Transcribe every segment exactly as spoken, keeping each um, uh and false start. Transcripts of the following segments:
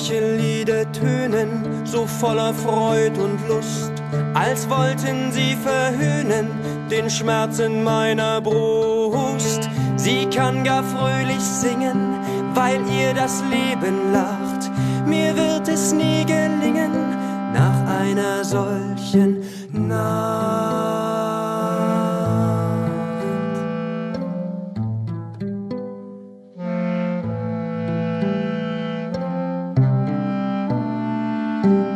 Lerchenlieder tönen, so voller Freud und Lust, als wollten sie verhöhnen den Schmerz in meiner Brust. Sie kann gar fröhlich singen, weil ihr das Leben lacht. Mir wird es nie gelingen, nach einer solchen Nacht.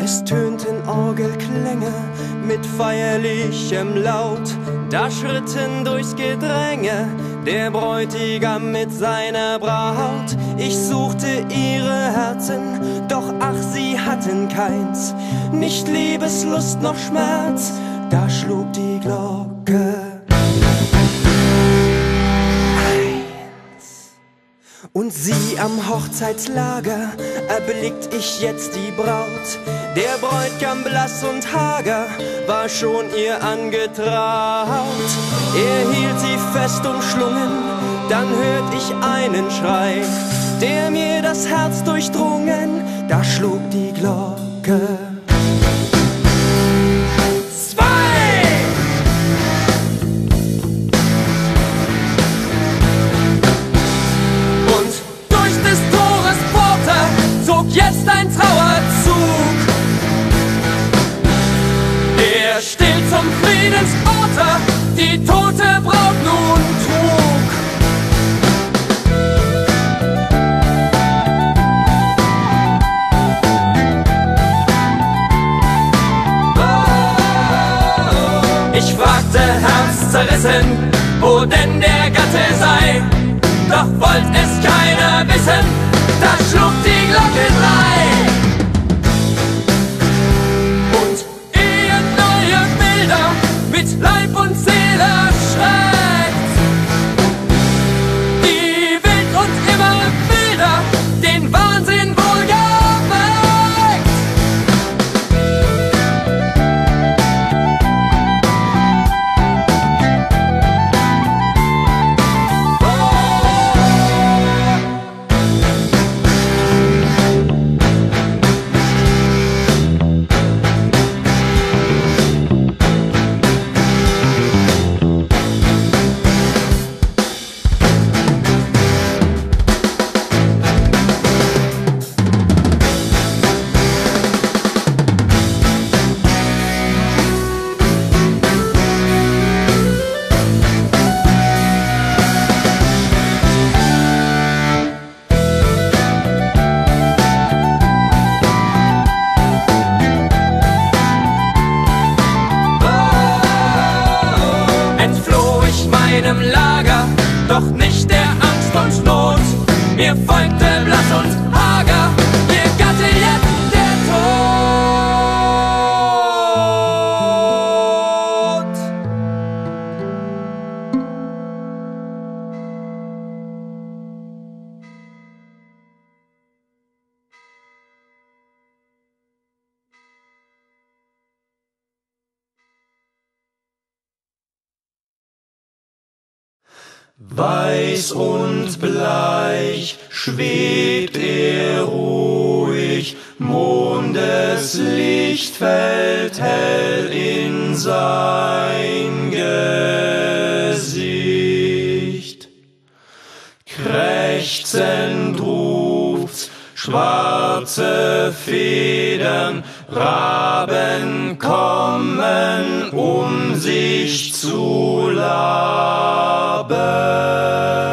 Es tönten Orgelklänge mit feierlichem Laut, da schritten durchs Gedränge der Bräutigam mit seiner Braut. Ich suchte ihre Herzen, doch ach, sie hatten keins, nicht Liebeslust noch Schmerz, da schlug die Glocke eins. Und sie am Hochzeitslager erblickt ich jetzt die Braut, der Bräutigam blass und hager war schon ihr angetraut. Er hielt sie fest umschlungen, dann hört ich einen Schrei, der mir das Herz durchdrungen, da schlug die Glocke zwei. Und durch des Tores Pforte zog jetzt ein Trauerzug, der still zum Friedensorte die tote Braut nun trug. Ich fragte herzzerrissen, wo denn der Gatte sei, doch wollt es keiner wissen, da schlug die Glocke drei. Leib und Seele schreckt, die wild und immer wilder den Wahnsinn wohl Lager, doch nicht der Angst und Not, mir folgte blass und hager, mir gatte jetzt der Weiß und bleich schwebt er ruhig, Mondeslicht fällt hell in sein Gesicht. Krächzend ruft's, schwarze Federn, Raben kommen, um sich zu laben.